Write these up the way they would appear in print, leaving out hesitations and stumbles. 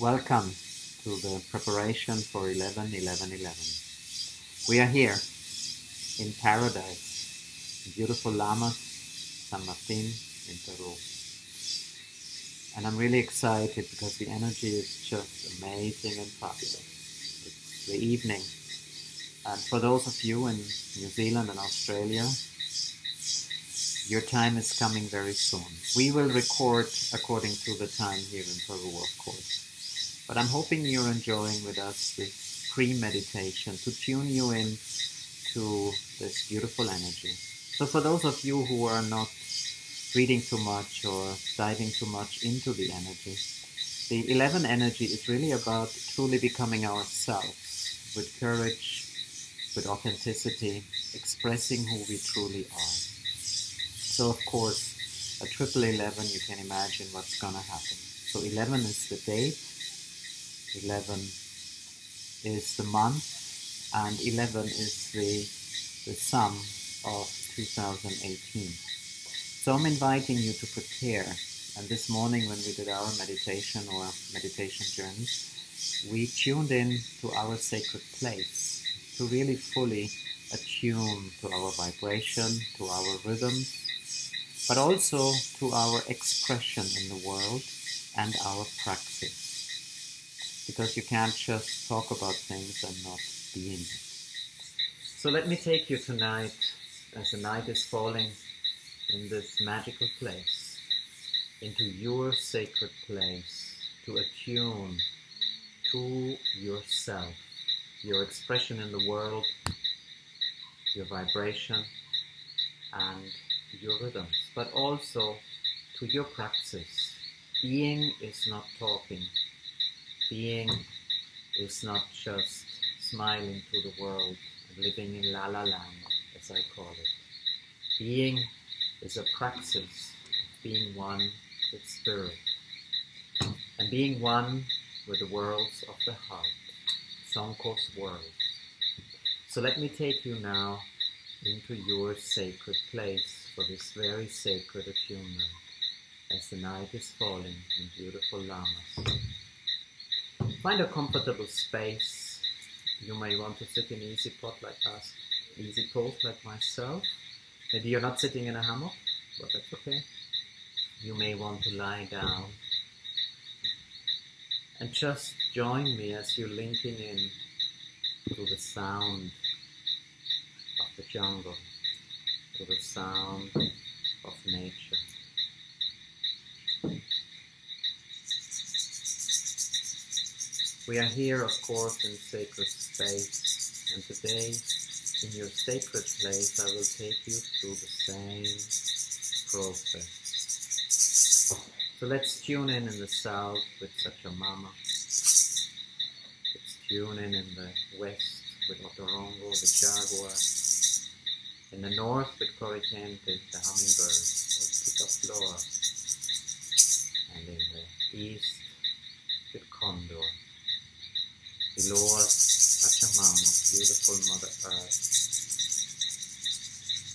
Welcome to the preparation for 11-11-11. We are here in paradise, beautiful Lama San Martin in Peru. And I'm really excited because the energy is just amazing and fabulous. It's the evening. And for those of you in New Zealand and Australia, your time is coming very soon. We will record according to the time here in Peru, of course. But I'm hoping you're enjoying with us this pre-meditation to tune you in to this beautiful energy. So for those of you who are not reading too much or diving too much into the energy, the 11 energy is really about truly becoming ourselves with courage, with authenticity, expressing who we truly are. So of course, a 11-11, you can imagine what's going to happen. So 11 is the date, 11 is the month, and 11 is the sum of 2018. So I'm inviting you to prepare. And this morning when we did our meditation or meditation journey, we tuned in to our sacred place to really fully attune to our vibration, to our rhythm, but also to our expression in the world and our praxis. Because you can't just talk about things and not be in it. So let me take you tonight, as the night is falling, in this magical place, into your sacred place, to attune to yourself, your expression in the world, your vibration, and your rhythms, but also to your praxis. Being is not talking. Being is not just smiling to the world and living in la la land, as I call it. Being is a praxis of being one with spirit and being one with the worlds of the heart, Sanko's world. So let me take you now into your sacred place for this very sacred attunement as the night is falling in beautiful Lamas. Find a comfortable space. You may want to sit in easy pot like us, easy pose like myself. Maybe you're not sitting in a hammock, but that's okay. You may want to lie down and just join me as you're linking in to the sound of the jungle, to the sound of nature. We are here, of course, in sacred space, and today in your sacred place I will take you through the same process. So let's tune in the south with Sachamama. Let's tune in the west with Otorongo, the jaguar. In the north with Coricante, the hummingbird, or picaflora. And in the east with condor. Below us, Acha Mama, beautiful Mother Earth.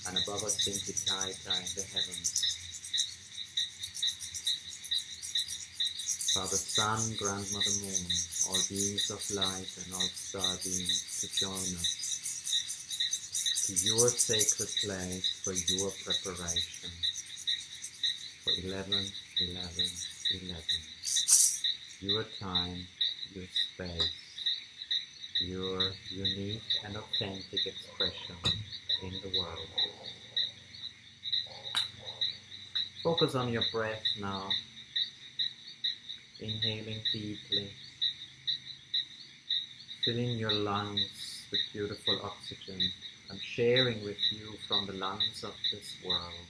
And above us, Sinti Taita in the heavens. Father Sun, Grandmother Moon, all beings of light and all star beings to join us to your sacred place for your preparation for 11-11-11. Your time, your space, your unique and authentic expression in the world. Focus on your breath now, inhaling deeply, filling your lungs with beautiful oxygen. I'm sharing with you from the lungs of this world,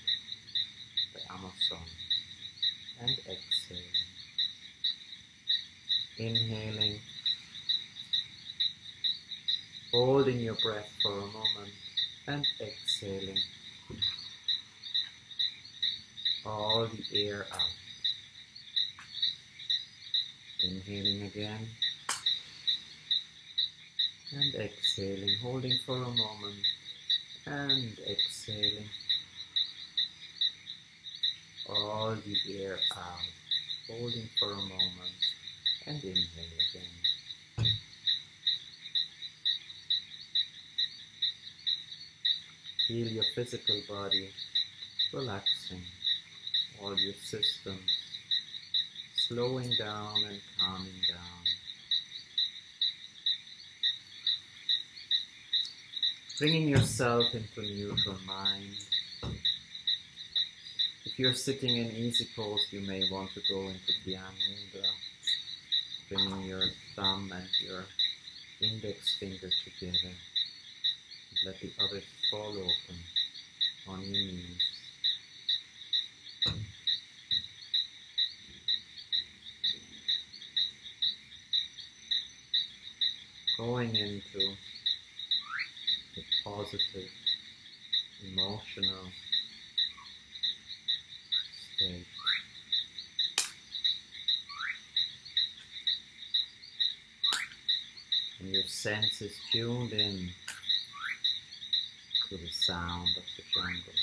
the Amazon, and exhaling, inhaling, holding your breath for a moment and exhaling all the air out. Inhaling again and exhaling, holding for a moment and exhaling all the air out, holding for a moment and inhale again. Feel your physical body relaxing, all your systems slowing down and calming down. Bringing yourself into neutral mind. If you're sitting in easy pose, you may want to go into Dhyan Mundra, bringing your thumb and your index finger together. Let the others fall open on your knees. Going into the positive, emotional state. And your senses tuned in to the sound of the jungle.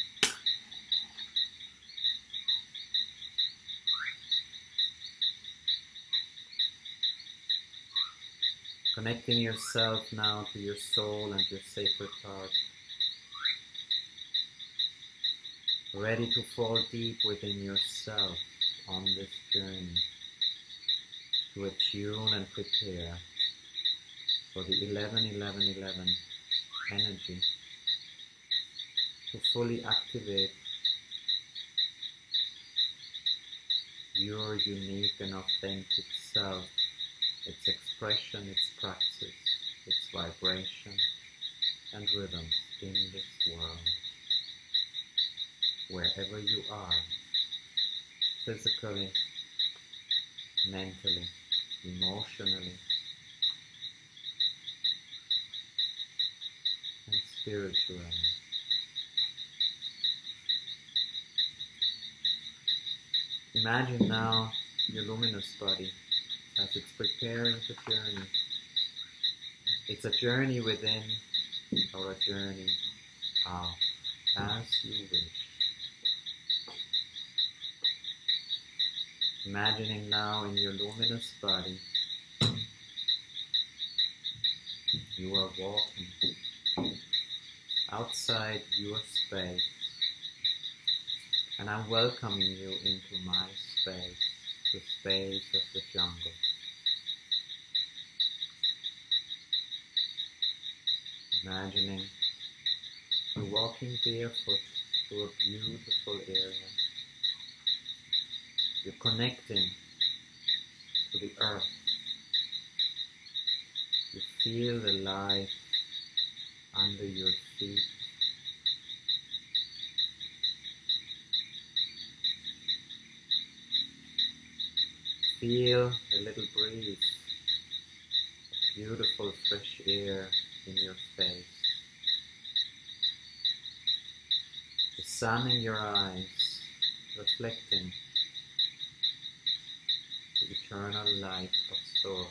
Connecting yourself now to your soul and your sacred heart. Ready to fall deep within yourself on this journey to attune and prepare for the 11-11-11 energy to fully activate your unique and authentic self, its expression, its practice, its vibration and rhythm in this world. Wherever you are, physically, mentally, emotionally, and spiritually. Imagine now your luminous body as it's preparing to journey. It's a journey within or a journey out, as you wish. Imagining now in your luminous body, you are walking outside your space, and I'm welcoming you into my space, the space of the jungle. Imagining you walking barefoot through a beautiful area. You're connecting to the earth. You feel the life under your feet. Feel a little breeze of beautiful fresh air in your face. The sun in your eyes reflecting the eternal light of Source.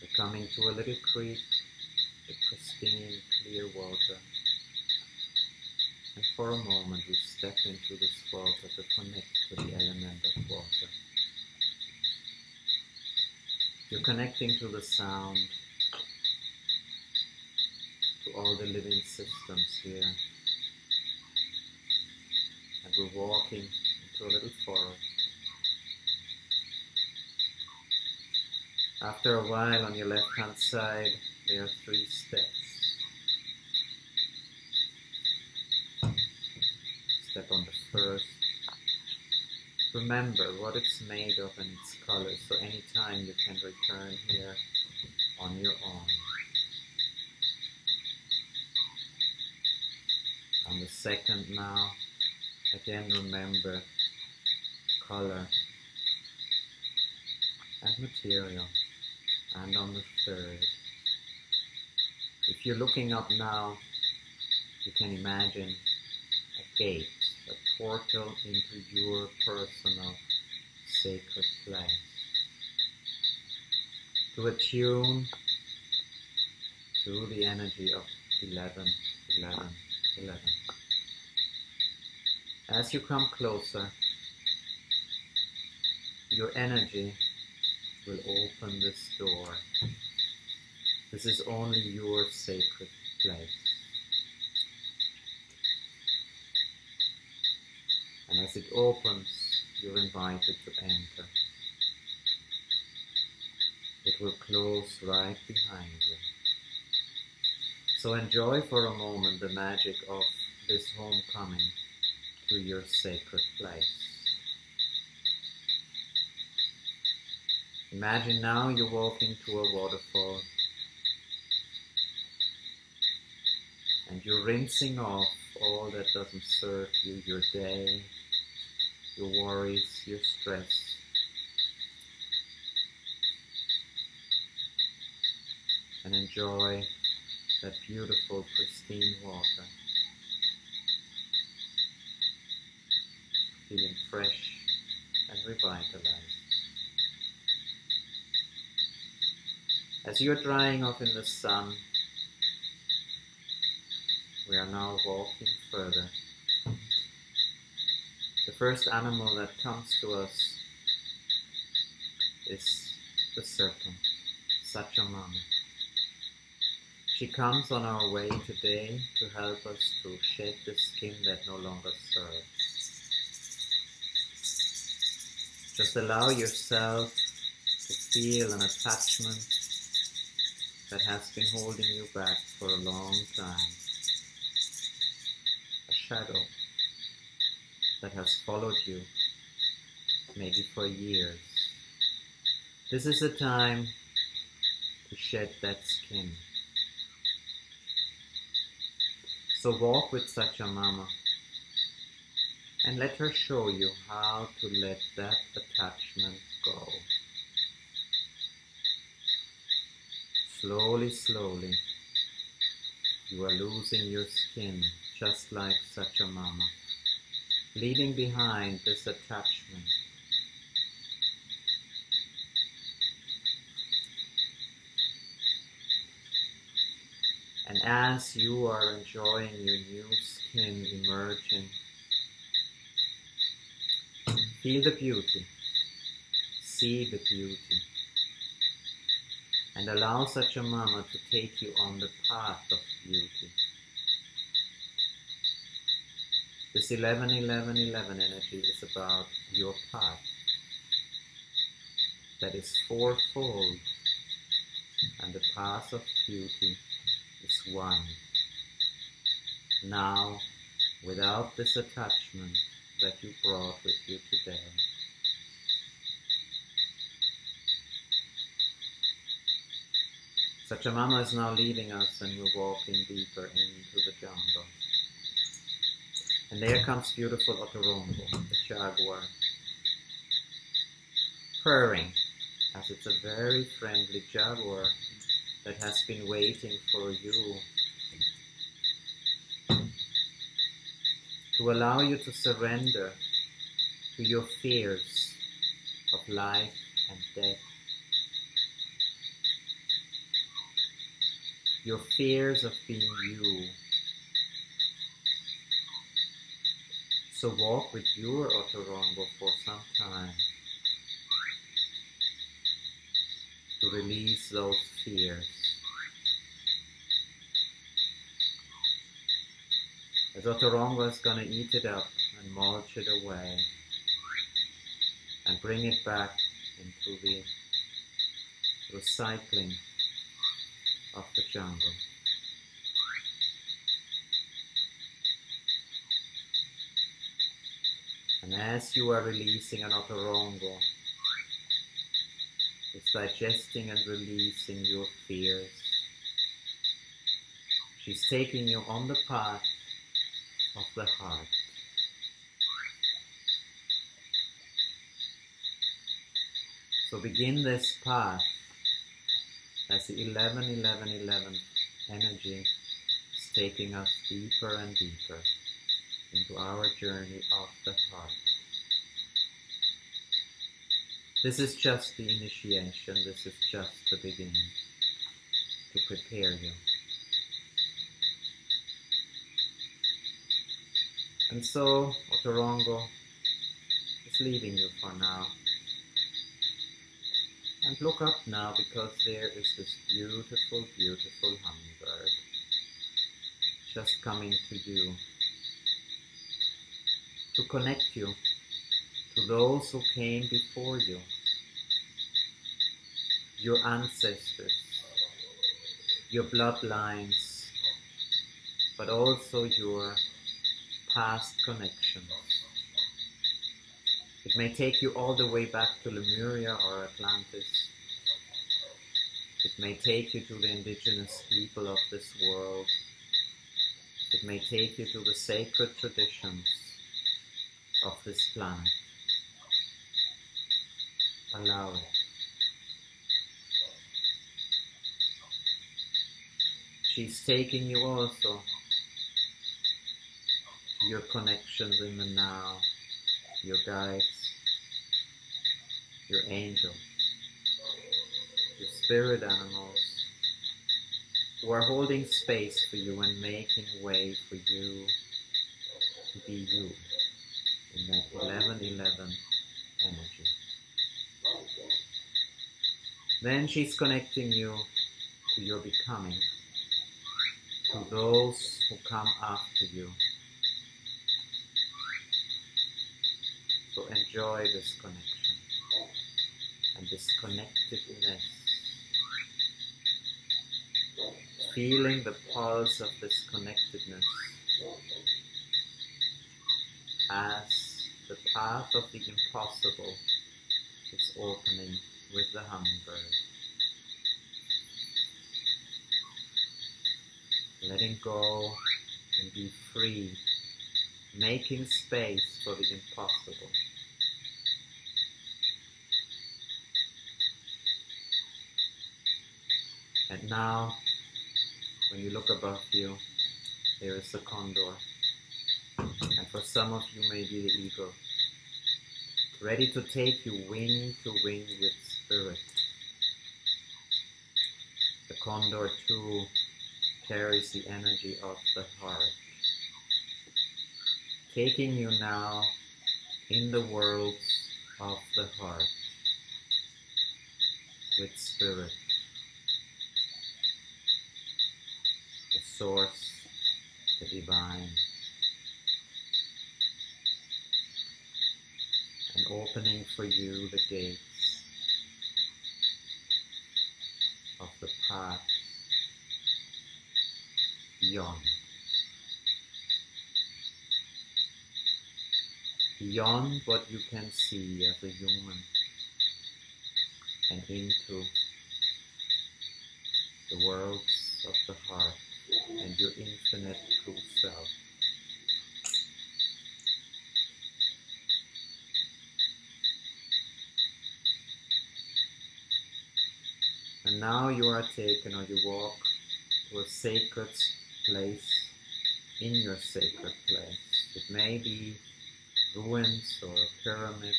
You're coming to a little creek with pristine clear water. And for a moment we step into this water to connect to the element of water. You're connecting to the sound, to all the living systems here. And we're walking into a little forest. After a while, on your left-hand side, there are 3 steps. Step on the first. Remember what it's made of and its color, so anytime you can return here on your own. On the second now, again remember color and material. And on the third, if you're looking up now, you can imagine a gate, a portal into your personal sacred place. To attune to the energy of 11-11-11. As you come closer, your energy will open this door. This is only your sacred place. And as it opens, you're invited to enter. It will close right behind you. So enjoy for a moment the magic of this homecoming to your sacred place. Imagine now you're walking to a waterfall and you're rinsing off all that doesn't serve you, your day, your worries, your stress. And enjoy that beautiful, pristine water. Feeling fresh and revitalized. As you're drying off in the sun, we are now walking further. The first animal that comes to us is the serpent, Sachamama. She comes on our way today to help us to shed the skin that no longer serves. Just allow yourself to feel an attachment that has been holding you back for a long time. A shadow that has followed you, maybe for years. This is a time to shed that skin. So walk with Sachamama and let her show you how to let that attachment go. Slowly, slowly, you are losing your skin, just like Sachamama, leaving behind this attachment. And as you are enjoying your new skin emerging, feel the beauty, see the beauty, and allow Sachamama to take you on the path of beauty. This 11-11-11 energy is about your path that is fourfold, and the path of beauty is one. Now, without this attachment that you brought with you today. Sachamama is now leaving us and we're walking deeper into the jungle. And there comes beautiful Otorongo, the jaguar, purring, as it's a very friendly jaguar that has been waiting for you, to allow you to surrender to your fears of life and death, your fears of being you. So walk with your Otorongo for some time to release those fears. As Otorongo is going to eat it up and mulch it away and bring it back into the recycling of the jungle. And as you are releasing an Otorongo, it's digesting and releasing your fears. She's taking you on the path of the heart. So begin this path as the 11-11-11 energy is taking us deeper and deeper into our journey of the heart. This is just the initiation, this is just the beginning to prepare you. And so Otorongo is leaving you for now. And look up now, because there is this beautiful, beautiful hummingbird just coming to you, to connect you to those who came before you, your ancestors, your bloodlines, but also your past connections. It may take you all the way back to Lemuria or Atlantis. It may take you to the indigenous people of this world. It may take you to the sacred traditions of this planet. Allow it. She's taking you also to your connections in the now, your guides, your angels, your spirit animals, who are holding space for you and making way for you to be you in that 1111 energy. Then she's connecting you to your becoming, to those who come after you. So enjoy this connection and this connectedness, feeling the pulse of this connectedness as the path of the impossible is opening with the hummingbird. Letting go and be free, making space for the impossible. And now, when you look above you, there is the condor. And for some of you, maybe the eagle, ready to take you wing to wing with spirit. The condor too carries the energy of the heart, taking you now in the world of the heart with spirit, the source, the divine, and opening for you the gates of the path beyond. Beyond what you can see as a human and into the worlds of the heart and your infinite true self. And now you are taken, or you walk to a sacred place, in your sacred place. It may be ruins or a pyramid,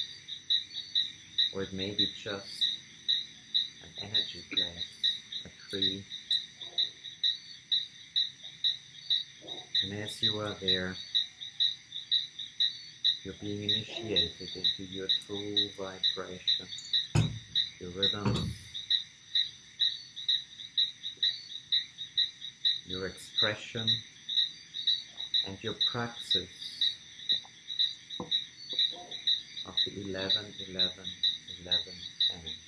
or it may be just an energy place, a tree. And as you are there, you're being initiated into your true vibration, your rhythm, your expression, and your praxis of the 11-11-11 energy.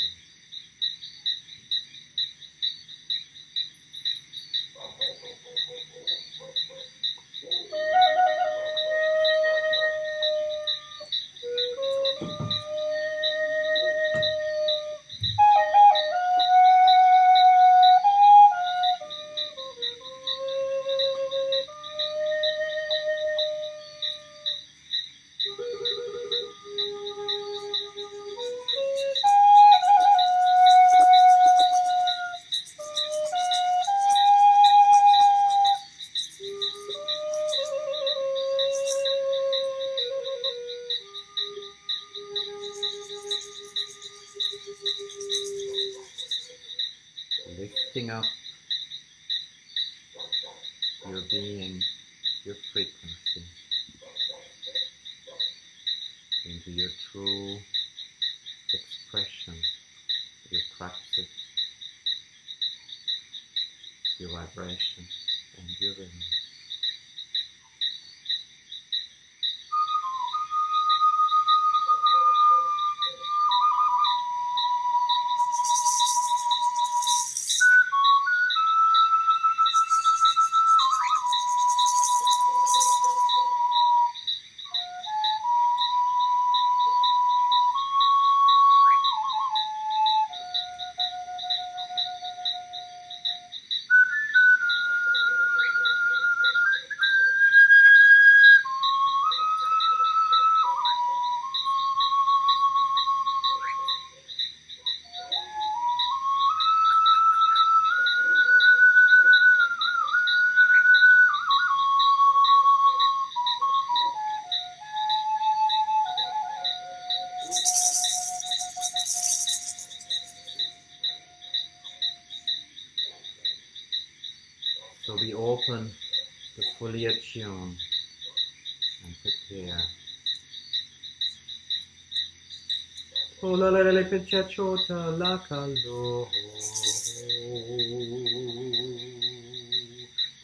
Up your being, your frequency into your true expression, your practice your vibration and your rhythm. Open to fully attune and prepare. Oh la la la pichachota la calo.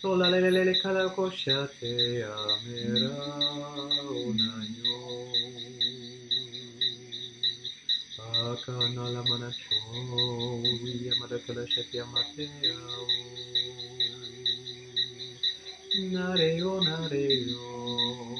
Oh la la la la calacosha te amera unayo. Akana la manacho, yamada calashati amatea. Nareo, nareo.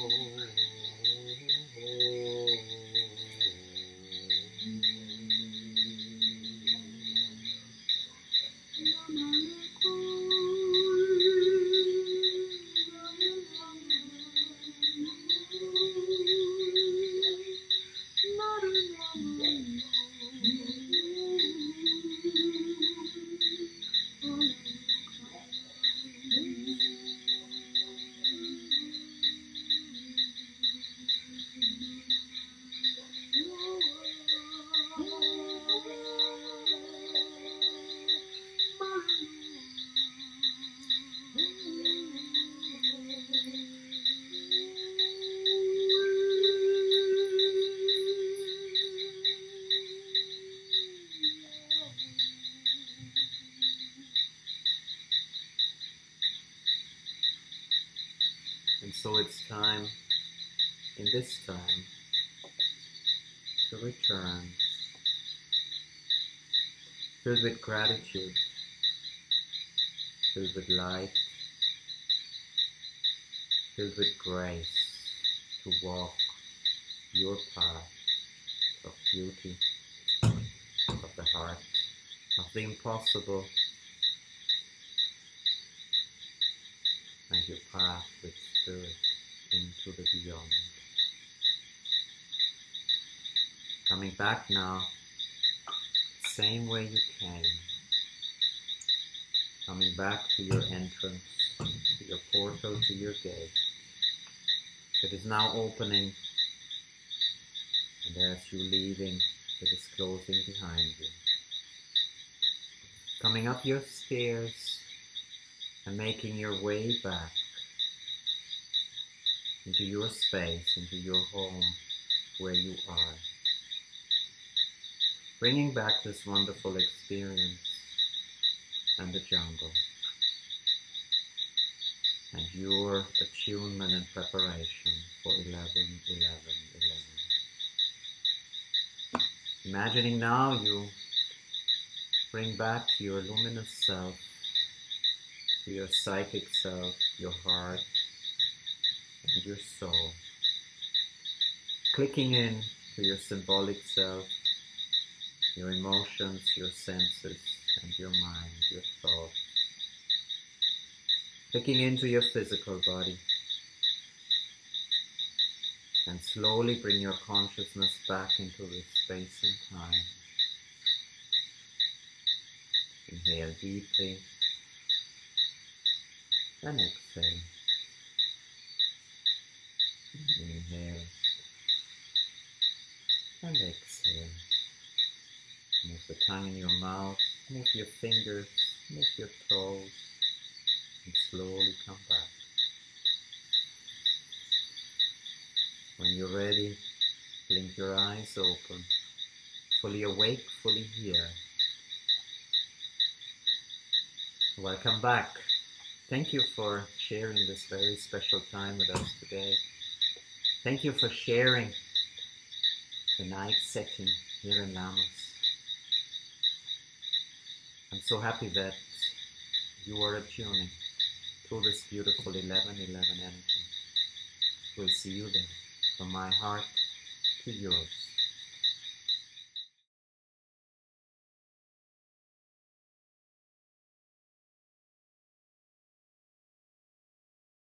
So it's time, in this time, to return, filled with gratitude, filled with light, filled with grace, to walk your path of beauty, of the heart, of the impossible, and your path with spirit into the beyond. Coming back now, same way you came. Coming back to your entrance, to your portal, to your gate. It is now opening, and as you're leaving, it is closing behind you. Coming up your stairs and making your way back into your space, into your home, where you are. Bringing back this wonderful experience and the jungle, and your attunement and preparation for 11, 11, 11. Imagining now you bring back your luminous self, to your psychic self, your heart, and your soul, clicking in to your symbolic self, your emotions, your senses, and your mind, your thought, clicking into your physical body, and slowly bring your consciousness back into this space and time. Inhale deeply, and exhale. Inhale and exhale. Move the tongue in your mouth, move your fingers, move your toes, and slowly come back. When you're ready, blink your eyes open, fully awake, fully here, Welcome back. Thank you for sharing this very special time with us today. Thank you for sharing the night setting here in Lamas. I'm so happy that you are attuning to this beautiful 11/11 energy. We'll see you then, from my heart to yours.